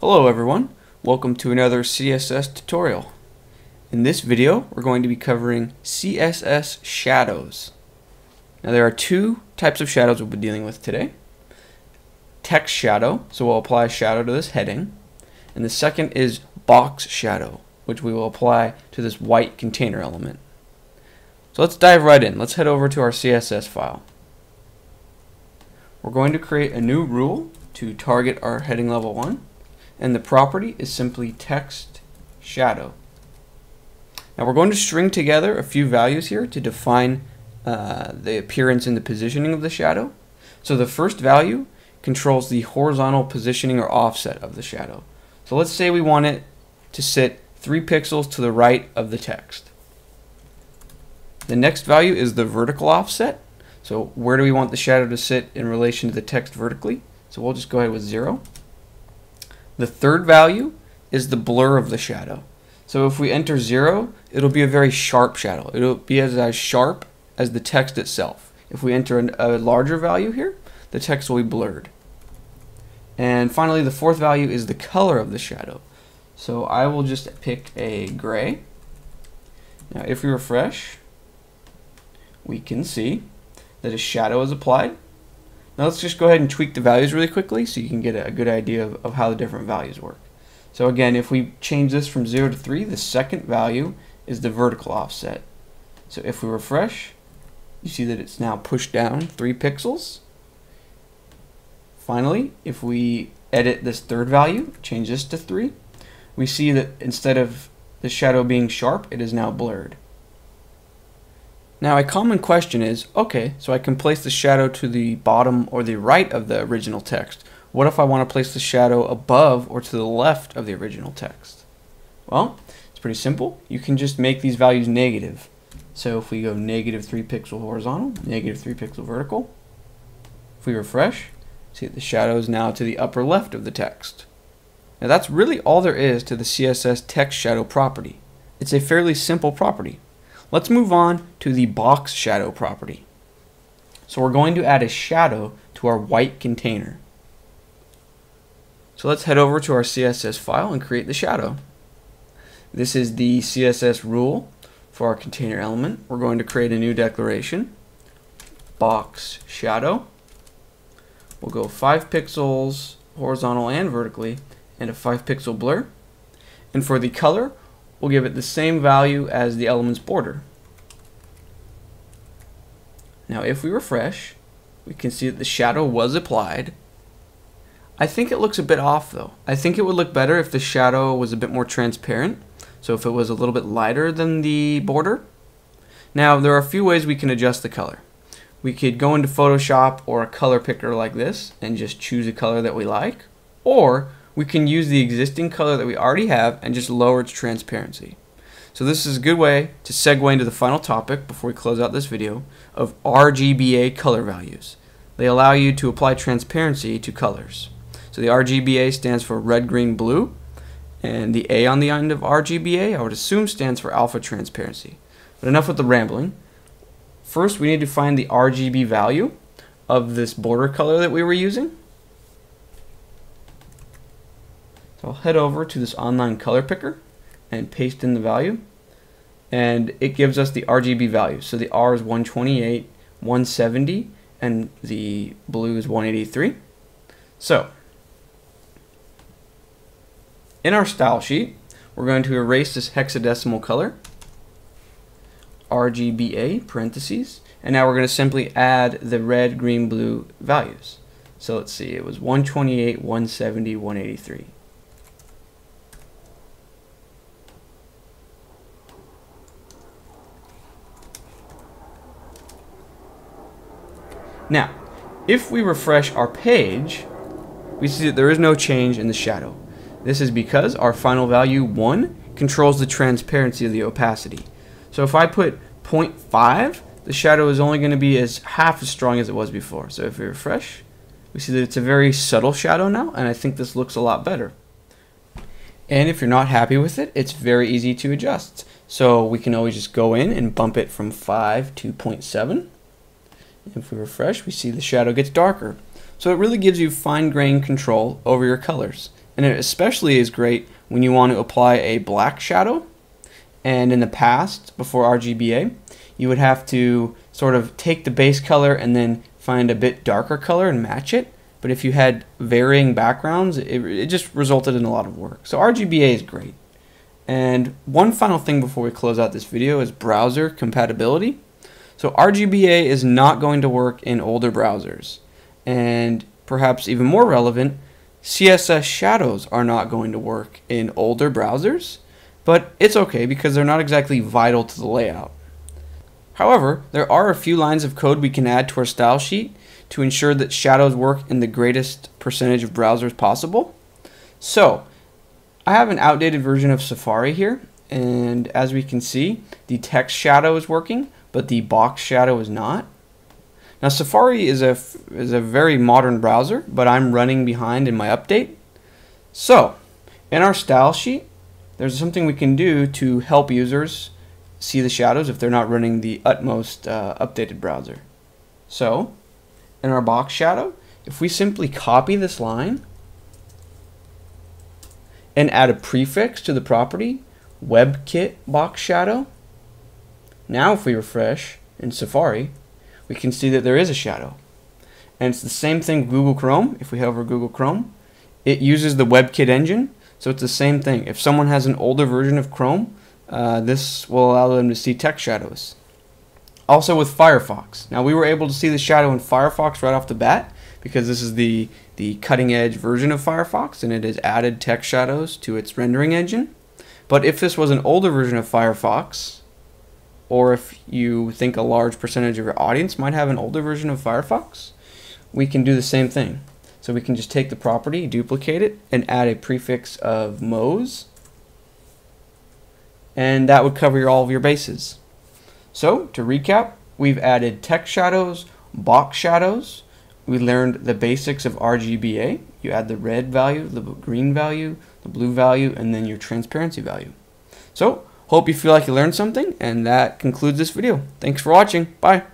Hello everyone, welcome to another CSS tutorial. In this video we're going to be covering CSS shadows. Now there are two types of shadows we'll be dealing with today. Text shadow, so we'll apply shadow to this heading, and the second is box shadow, which we will apply to this white container element. So let's dive right in. Let's head over to our CSS file. We're going to create a new rule to target our heading level 1. And the property is simply text shadow. Now we're going to string together a few values here to define the appearance and the positioning of the shadow. So the first value controls the horizontal positioning or offset of the shadow. So let's say we want it to sit 3 pixels to the right of the text. The next value is the vertical offset. So where do we want the shadow to sit in relation to the text vertically? So we'll just go ahead with 0. The third value is the blur of the shadow. So if we enter 0, it'll be a very sharp shadow. It'll be as sharp as the text itself. If we enter a larger value here, the text will be blurred. And finally, the fourth value is the color of the shadow. So I will just pick a gray. Now if we refresh, we can see that a shadow is applied. Now let's just go ahead and tweak the values really quickly so you can get a good idea of how the different values work. So again, if we change this from 0 to 3, the second value is the vertical offset. So if we refresh, you see that it's now pushed down 3 pixels. Finally, if we edit this third value, change this to 3, we see that instead of the shadow being sharp, it is now blurred. Now a common question is, okay, so I can place the shadow to the bottom or the right of the original text. What if I want to place the shadow above or to the left of the original text? Well, it's pretty simple. You can just make these values negative. So if we go -3 pixel horizontal, -3 pixel vertical, if we refresh, see the shadow is now to the upper left of the text. Now that's really all there is to the CSS text shadow property. It's a fairly simple property. Let's move on to the box shadow property. So we're going to add a shadow to our white container. So let's head over to our CSS file and create the shadow. This is the CSS rule for our container element. We're going to create a new declaration, box shadow. We'll go 5 pixels horizontal and vertically and a 5 pixel blur. And for the color, we'll give it the same value as the element's border. Now if we refresh, we can see that the shadow was applied. I think it looks a bit off though. I think it would look better if the shadow was a bit more transparent, so if it was a little bit lighter than the border. Now there are a few ways we can adjust the color. We could go into Photoshop or a color picker like this and just choose a color that we like, or we can use the existing color that we already have and just lower its transparency. So this is a good way to segue into the final topic before we close out this video of RGBA color values. They allow you to apply transparency to colors. So the RGBA stands for red, green, blue, and the A on the end of RGBA I would assume stands for alpha transparency. But enough with the rambling. First we need to find the RGB value of this border color that we were using. So I'll head over to this online color picker and paste in the value, and it gives us the RGB value. So the R is 128, 170, and the blue is 183. So in our style sheet, we're going to erase this hexadecimal color, RGBA parentheses, and now we're going to simply add the red, green, blue values. So let's see, it was 128, 170, 183. Now, if we refresh our page, we see that there is no change in the shadow. This is because our final value 1 controls the transparency of the opacity. So if I put 0.5, the shadow is only going to be as half as strong as it was before. So if we refresh, we see that it's a very subtle shadow now, and I think this looks a lot better. And if you're not happy with it, it's very easy to adjust. So we can always just go in and bump it from 5 to 0.7. If we refresh, we see the shadow gets darker. So it really gives you fine-grained control over your colors. And it especially is great when you want to apply a black shadow. And in the past, before RGBA, you would have to sort of take the base color and then find a bit darker color and match it. But if you had varying backgrounds, it just resulted in a lot of work. So RGBA is great. And one final thing before we close out this video is browser compatibility. So RGBA is not going to work in older browsers. And perhaps even more relevant, CSS shadows are not going to work in older browsers. But it's okay because they're not exactly vital to the layout. However, there are a few lines of code we can add to our style sheet to ensure that shadows work in the greatest percentage of browsers possible. So, I have an outdated version of Safari here, and as we can see, the text shadow is working, but the box shadow is not. Now, Safari is a very modern browser, but I'm running behind in my update. So, in our style sheet, there's something we can do to help users see the shadows if they're not running the utmost updated browser. So, in our box shadow, if we simply copy this line and add a prefix to the property, WebKit box shadow, now if we refresh in Safari, we can see that there is a shadow. And it's the same thing with Google Chrome. If we hover Google Chrome, it uses the WebKit engine. So it's the same thing. If someone has an older version of Chrome, this will allow them to see text shadows. Also with Firefox. Now we were able to see the shadow in Firefox right off the bat because this is the cutting edge version of Firefox and it has added text shadows to its rendering engine. But if this was an older version of Firefox, or if you think a large percentage of your audience might have an older version of Firefox, we can do the same thing. So we can just take the property, duplicate it, and add a prefix of Moz. And that would cover all of your bases. So to recap, we've added text shadows, box shadows. We learned the basics of RGBA. You add the red value, the green value, the blue value, and then your transparency value. So hope you feel like you learned something, and that concludes this video. Thanks for watching. Bye.